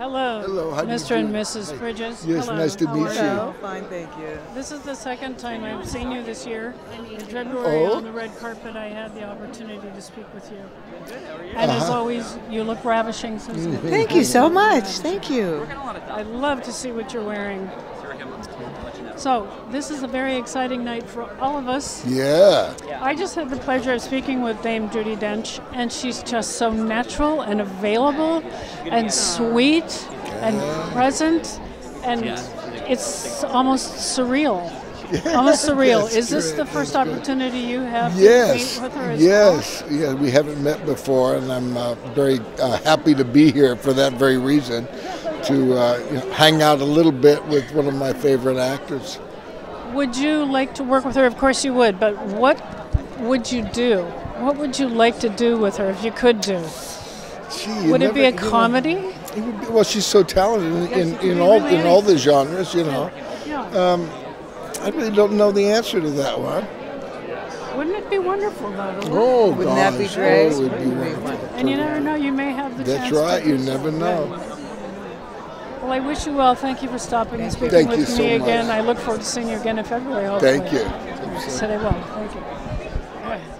Hello. Hello. How Mr. and Mrs. Bridges. Yes, hello. Nice to meet you. Hello. Fine, thank you. This is the second time I've seen you this year. In February on the red carpet, I had the opportunity to speak with you. Good, how are you? And as always, you look ravishing. So thank you so much. Thank you. I love to see what you're wearing. So, this is a very exciting night for all of us. Yeah. I just had the pleasure of speaking with Dame Judi Dench, and she's just so natural and available and sweet and present, and it's almost surreal. Almost surreal. Is this the first opportunity you have to meet with her as well? Yes. Yeah, we haven't met before, and I'm very happy to be here for that very reason. To you know, hang out a little bit with one of my favorite actors. Would you like to work with her? Of course you would, but what would you do? What would you like to do with her if you could do? Gee, would it be a comedy? It would be, well, she's so talented in all the genres, you know. Yeah. I really don't know the answer to that one. Wouldn't it be wonderful, though? Wouldn't that be great? Oh, it would be wonderful. And you never know, you may have the chance. That's right, you never know. Well, I wish you well. Thank you for stopping and speaking with me again. I look forward to seeing you again in February, hopefully. Thank you. Thank you. Thank you. All right.